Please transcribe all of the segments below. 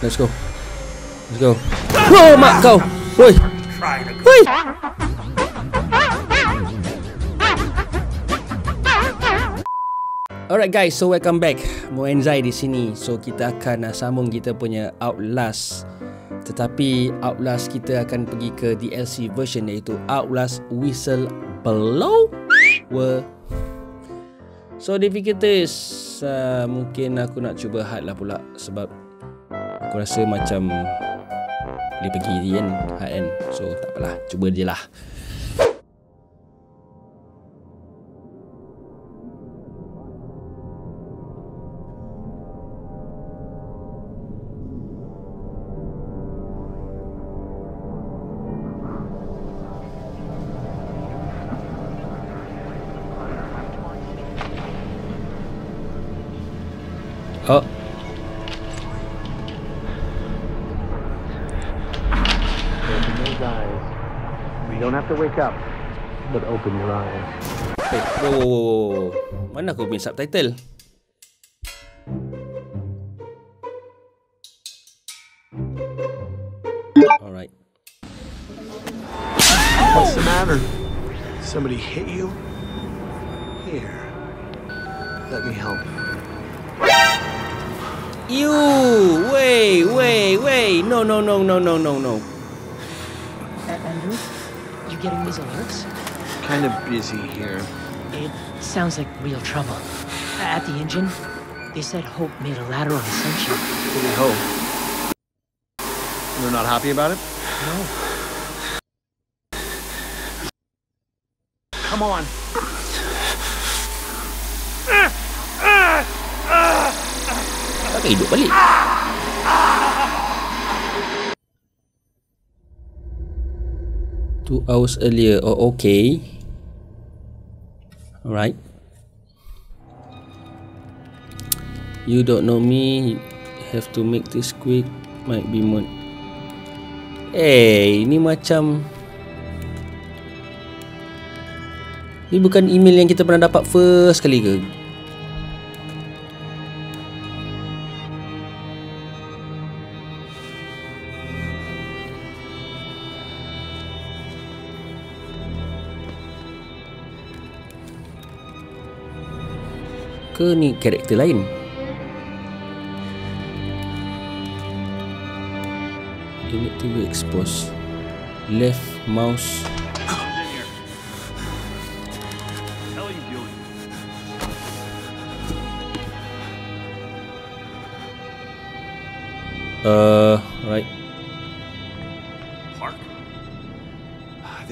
Let's go. Let's go. Oh my, go! Wait! Wait! Alright guys, so welcome back. Moanzai di sini. So kita akan sambung kita punya Outlast. Tetapi Outlast kita akan pergi ke DLC version, iaitu Outlast Whistleblower. So difficulties, mungkin aku nak cuba hard lah pula, sebab aku rasa macam boleh pergi ni kan, hard kan. So tak apalah, cuba je lah. Oh. Open those eyes. We don't have to wake up, but open your eyes. Hey, whoa. Mana aku punya subtitle? Alright. What's the matter? Somebody hit you? Here. Let me help you. You wait. No. Andrew, you getting these alerts? Kind of busy here. It sounds like real trouble. At the engine, they said Hope made a lateral ascension. What do we hope? We're not happy about it? No. Come on. Takkan hidup balik. Two hours earlier. Oh, okay. Alright. You don't know me. Have to make this quick. Might be more. Hey, ini macam, ini bukan email yang kita pernah dapat first kali ke? Ke ni karakter lain? You need to be exposed. Left mouse. Right. Park?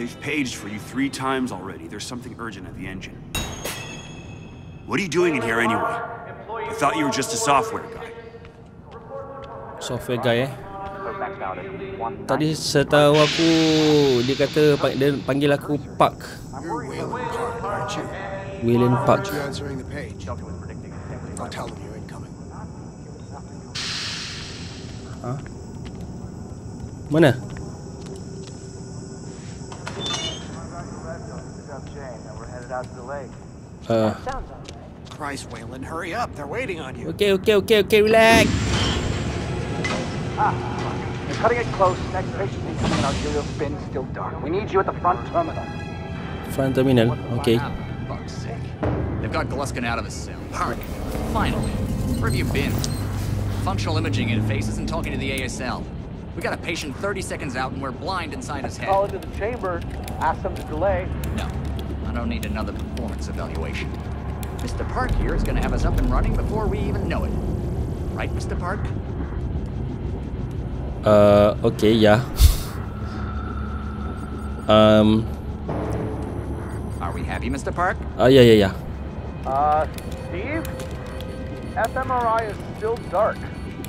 They've paged for you 3 times already. There's something urgent at the engine. What are you doing in here anyway? I thought you were just a software guy. Software guy eh? Tadi setahu aku dia kata dia panggil aku Park. William Park. Huh? Mana? Christ, Waylon, hurry up! They're waiting on you. Okay, relax. You're cutting it close. Next patient needs coming out. Your bin still dark. We need you at the front terminal. Front terminal. Okay. Fuck's sake! They've got Gluskin out of his cell. Park. Finally. Where have you been? Functional imaging interface isn't talking to the ASL. We got a patient 30 seconds out, and we're blind inside his head. Call into the chamber. Ask them to delay. No, I don't need another performance evaluation. Mr. Park here is going to have us up and running before we even know it. Right, Mr. Park? Okay, yeah. Are we happy, Mr. Park? Yeah. Steve? FMRI is still dark.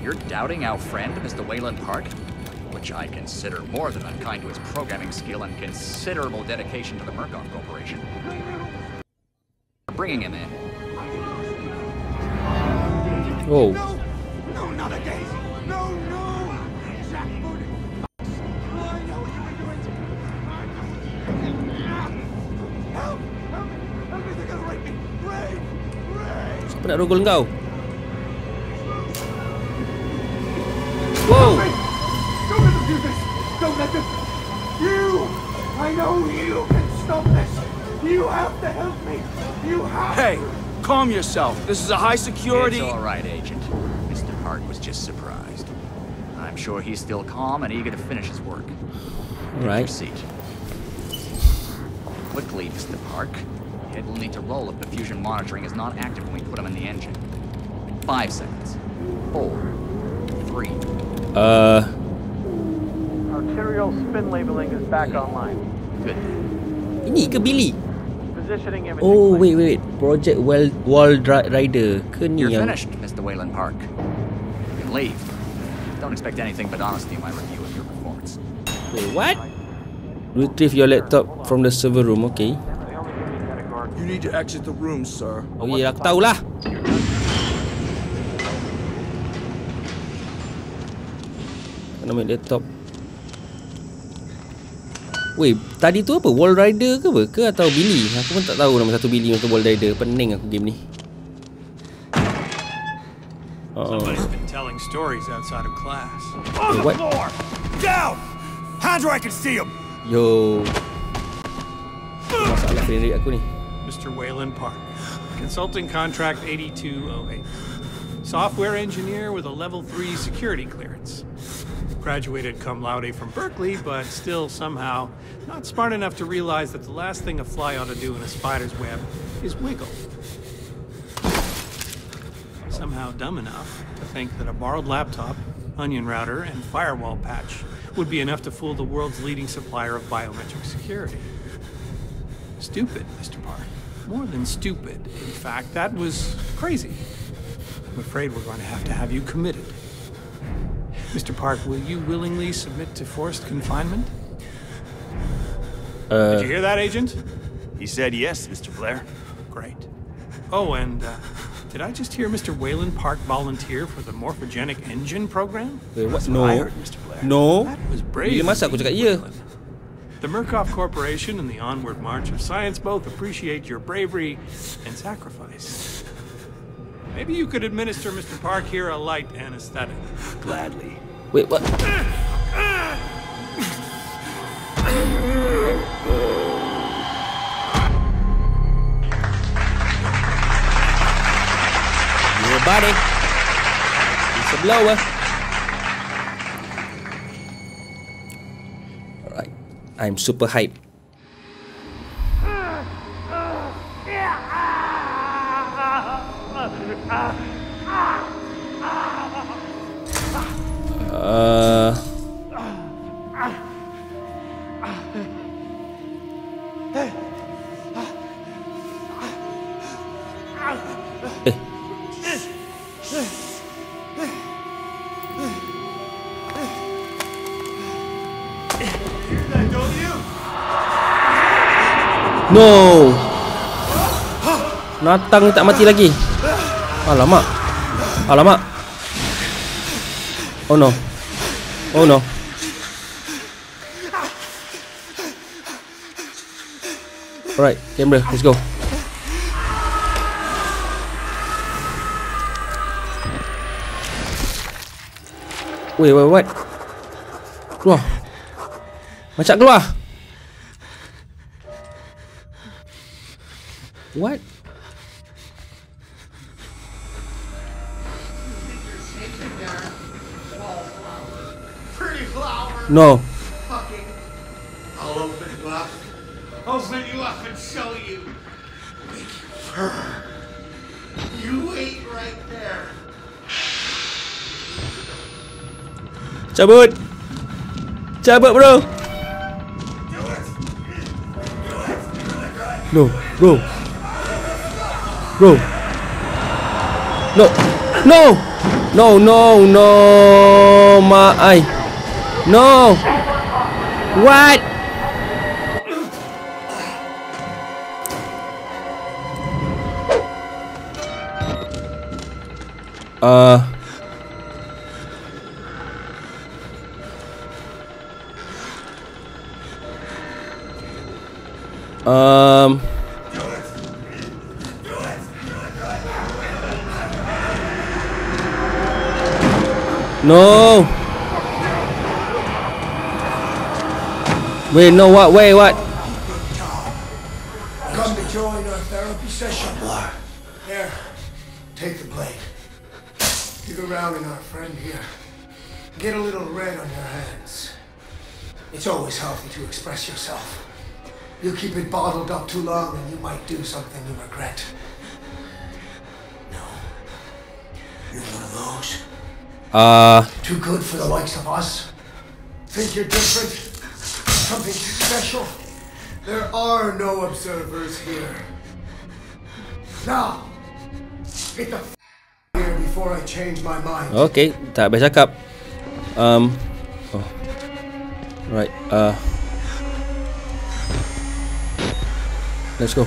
You're doubting our friend, Mr. Waylon Park? Which I consider more than unkind to his programming skill and considerable dedication to the Murkoff Corporation. Bringing him in. Oh. No, not a daisy. No. Siapa nak rogol kau? Wow. Sergeant! You! I know you can stop this! You have to help me! You have to! Hey! Calm yourself! This is a high security... It's all right, Agent. Mr. Park was just surprised. I'm sure he's still calm and eager to finish his work. All right. Take your seat. Quickly, Mr. Park. Head will need to roll if the fusion monitoring is not active when we put him in the engine. 5 seconds. 4. 3. Arterial spin labeling is back online. Good. Ini ke Billy? Oh, wait. Project Wild Rider ke ni? You're finished, Mr. Waylon Park. You can leave. Don't expect anything but honesty in my review of your performance. Wait, what? Retrieve your laptop from the server room, okay? You need to exit the room, sir. Oh iya, aku tahulah. Kena ambil laptop. Weh, tadi tu apa? Wall Rider ke apa? Ke atau Billy? Aku pun tak tahu nama satu Billy atau Wall Rider. Pening aku game ni. Somebody's been telling stories outside of class. On the floor! Down! Hands where I can see him! Yo. Masalah frame rate aku ni. Mr. Waylon Park, consulting contract 8208. Software engineer with a level 3 security clearance. Graduated cum laude from Berkeley, but still somehow not smart enough to realize that the last thing a fly ought to do in a spider's web is wiggle. Somehow dumb enough to think that a borrowed laptop, onion router, and firewall patch would be enough to fool the world's leading supplier of biometric security. Stupid, Mr. Park. More than stupid. In fact, that was crazy. I'm afraid we're going to have you committed. Mr. Park, will you willingly submit to forced confinement? Did you hear that, Agent? He said yes, Mr. Blair. Great. Oh, and did I just hear Mr. Waylon Park volunteer for the Morphogenic Engine program? Wait, what? No. I heard, Mr. Blair. No. That was brave. Bila masa aku cakap iya. The Murkoff Corporation and the Onward March of Science both appreciate your bravery and sacrifice. Maybe you could administer Mr. Park here a light anesthetic. Gladly. Wait, what? Your body. It's a blower. Alright. I'm super hyped. No. Natang tak mati lagi. Alamak. Oh no. Alright, camera, let's go. Wait, what? Keluar. Macam keluar. What? No. Fucking, I'll open it up. I'll set you up and show you. Make you purr. You wait right there. Cabut, bro. Do it. No, bro. Bro. No, my eye. No. What? No. Wait, no, what? Wait, what? Come to join our therapy session. There, take the blade. Dig around in our friend here. Get a little red on your hands. It's always healthy to express yourself. You keep it bottled up too long and you might do something you regret. No. You're one of those. Too good for the likes of us? Think you're different? Something special? There are no observers here. Now, get the f*** here before I change my mind. Okay, tak boleh cakap. Right, let's go.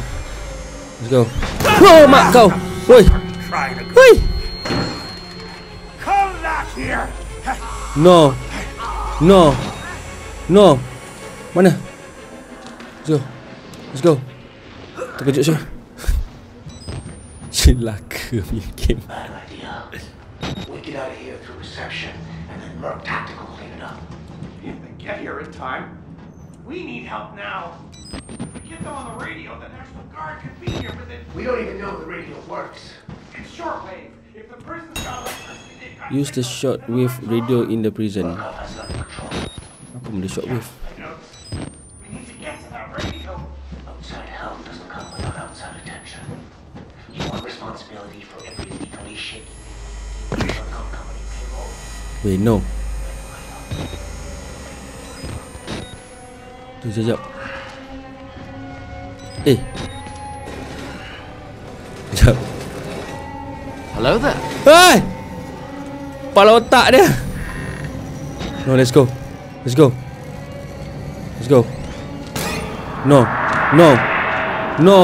Let's go. Oh my god! Wait! Wait! Come back here! No! No! No! Mana? Let's go. Let's go. Terkejut saya. Celaka punya game. Bad idea. We get out of here through reception and then Merc Tactical will clean it up. If they get here in time, we need help now. Get them on the radio. The National Guard can be here within. We don't even know if the radio works. It's shortwave. If the person's got electricity, use the shortwave radio in the prison. Apa benda shortwave? We need to get to that radio. Outside help doesn't come without outside attention. You want responsibility for every legally shit. You shall come company payroll. Wait, no. Tu sekejap. Hey. Hello there. Hey. Kepala otak dia. No, let's go. Let's go. Let's go. No. No. No.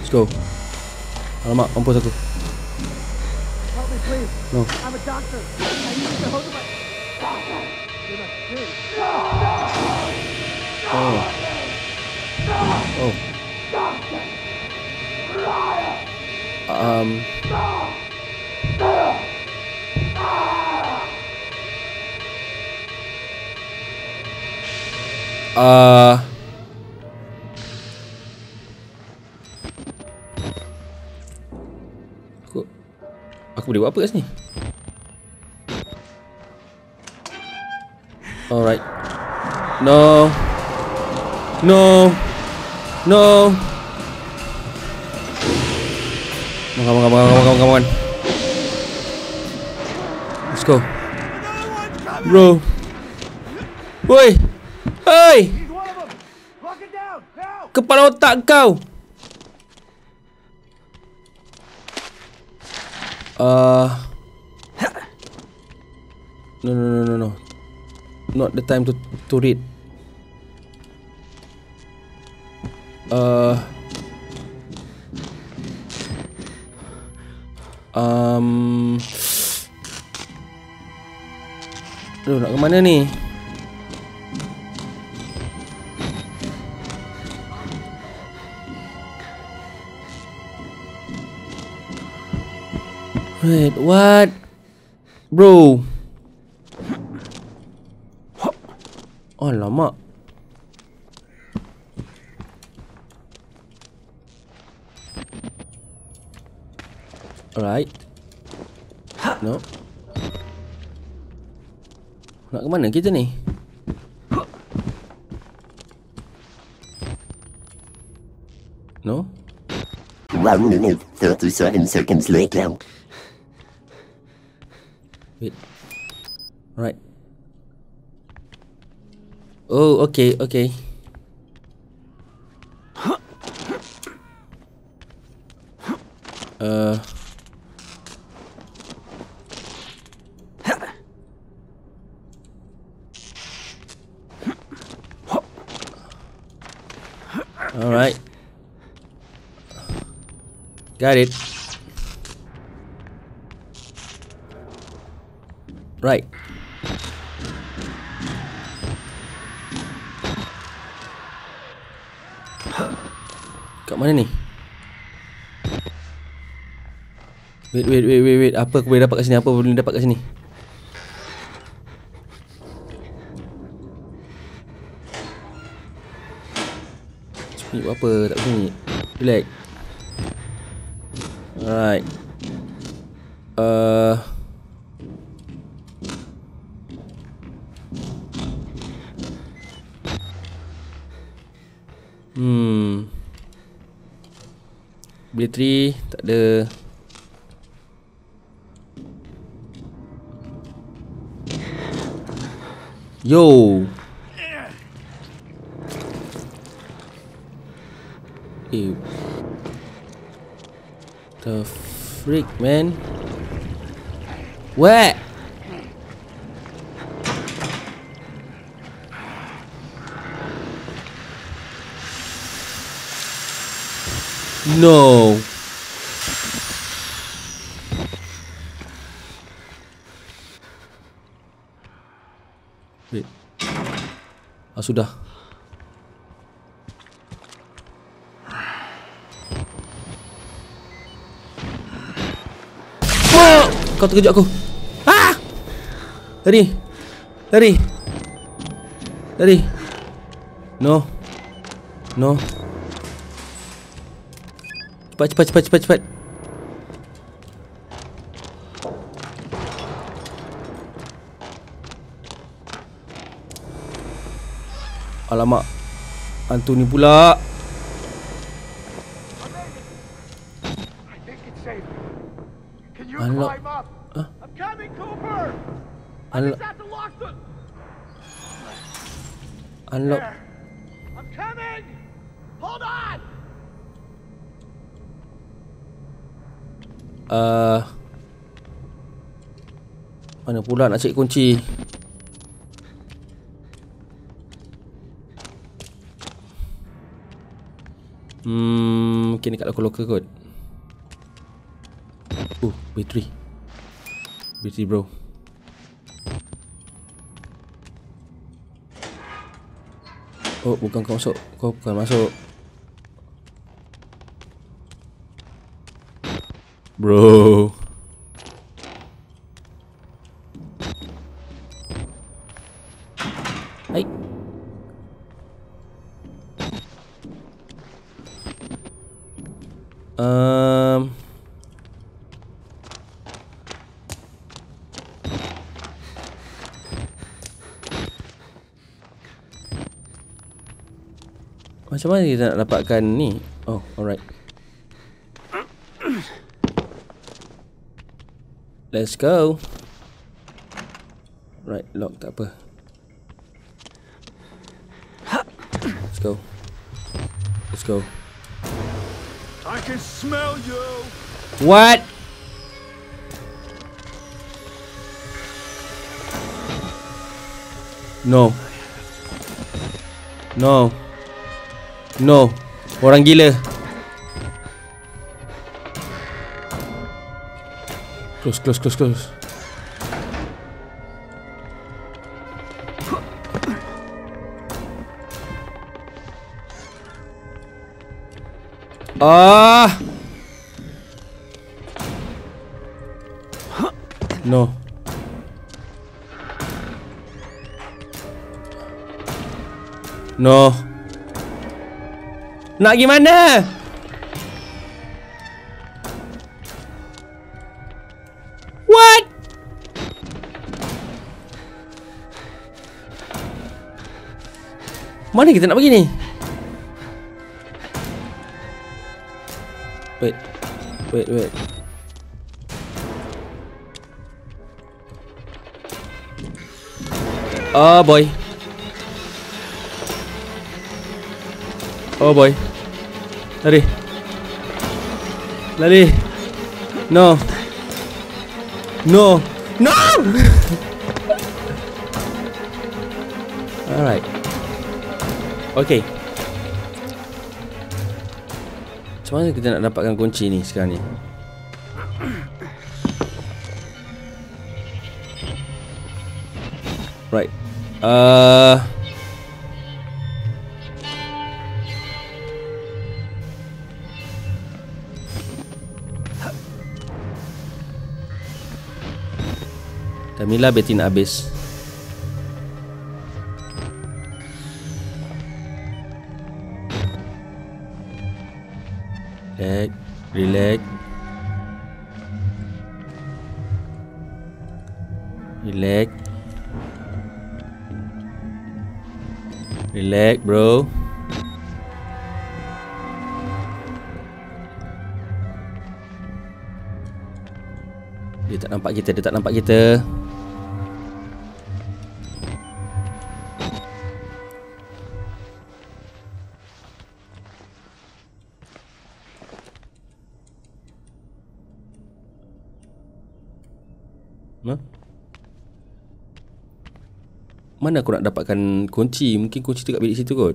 Let's go. Alamak, mampus aku. Help me please. No. I'm a doctor. I need to hold my... You're not good. No. Oh. Oh. Aku boleh buat apa kat sini? Alright. No. No. No. Come on. Let's go. Bro. Woi. Hey. Kepala otak kau. No. Not the time to read. Aduh, nak ke mana ni? Wait, what? Bro. Alamak. Alright. No. Nak ke mana kita ni? No. 1 minute 37 seconds later. Wait. Alright. Oh, okay. All right. Got it. Right. Kat mana ni? Wait. Apa aku boleh dapat kat sini? Apa boleh dapat kat sini? Ni buat apa, tak bunyi. Relax. Alright. Bateri tak ada. Yo. Ew. The freak, man. Where? No. Wait. Ah, sudah. Oh! Kau terkejut aku. Ah! Lari. Lari. Lari. No. No. Cepat. Alamak. Hantu ni pula. Unlock. Huh? Unlock. Mana pula nak cari kunci? Mungkin dekat locker kot. Bateri. Bateri, bro. Oh, bukan kau masuk. Kau bukan masuk. Bro. Hai. Macam mana kita nak dapatkan ni? Oh, alright. Let's go. Right, lock tak apa. Let's go. Let's go. I can smell you. What? No. No. No. Orang gila. Close. Ah! No. No. Nak gimana? Mana kita nak pergi ni? Wait. Oh boy. Lari. No. Alright. Okay. Macam mana kita nak dapatkan kunci ni sekarang ni? Right. Tamila bateri nak habis. Relax, relax. Relax. Relax, bro. Dia tak nampak kita, dia tak nampak kita. Mana aku nak dapatkan kunci? Mungkin kunci tu kat bilik situ kot.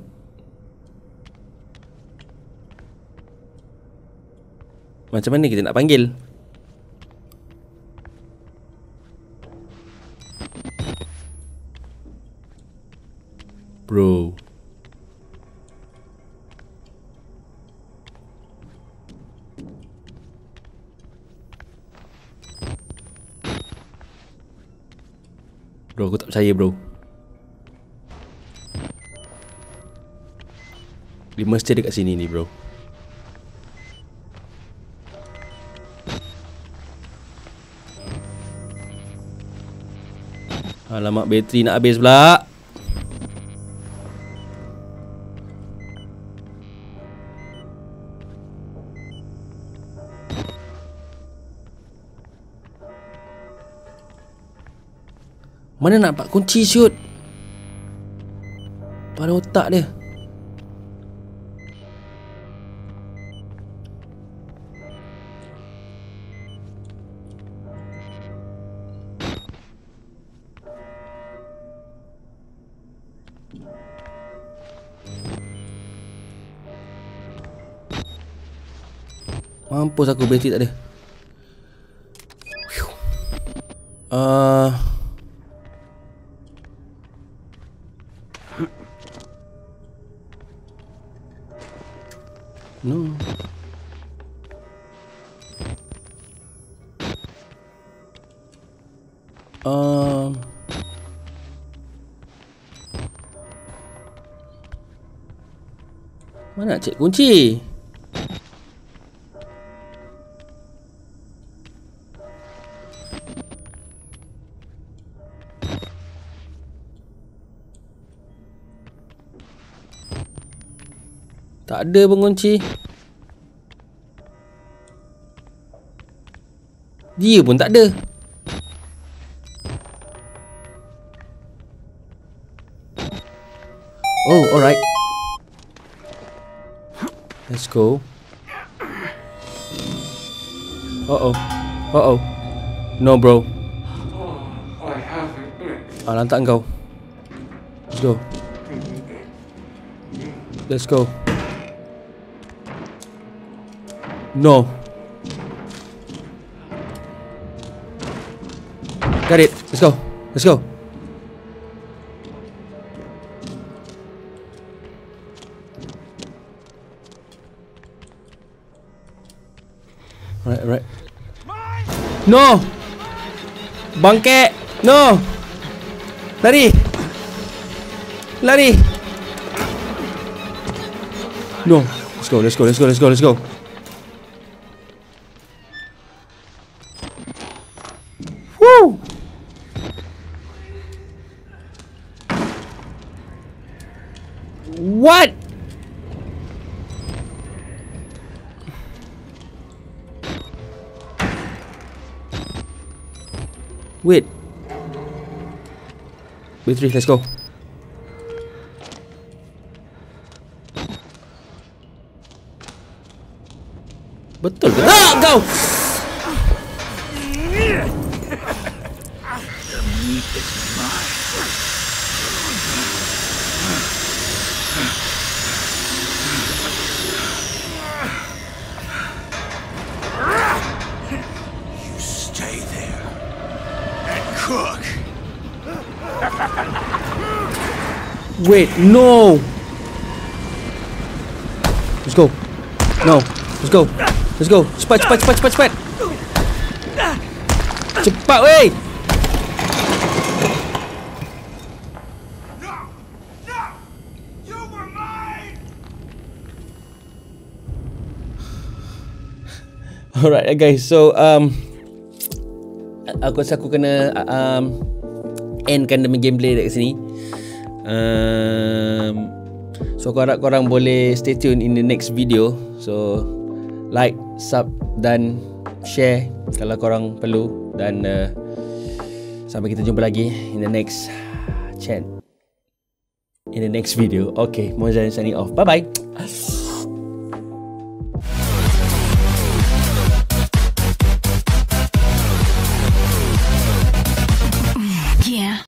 Macam mana kita nak panggil? Bro. Bro, aku tak percaya bro. Dia mesti dekat sini ni bro. Alamak, bateri nak habis pula. Mana nak dapat kunci siut? Tak ada otak dia. Mampus aku, bateri tak ada. No. Mana nak cek kunci? Tak ada pengunci. Dia pun tak ada. Oh, alright. Let's go. Uh-oh. Uh-oh. No, bro. Ah, lantak kau. Let's go. Let's go. No. Got it. Let's go. Let's go. Alright, alright. No. Bangke. No. Lari. Lari. No. Let's go. Let's go. Let's go. Let's go. Let's go. What? Wait. Wait, three, let's go. Betul ke? Ah, kau! Wait, no! Let's go. No. Let's go. Let's go. Cepat, cepat, cepat, cepat, cepat. Cepat, wey! No! No! You were mine! Alright guys, so aku rasa aku kena endkan demi gameplay dekat sini. So aku harap korang boleh stay tune in the next video. So like, sub dan share kalau korang perlu. Dan sampai kita jumpa lagi in the next chat, in the next video. Okay, Moanzai signing off. Bye bye.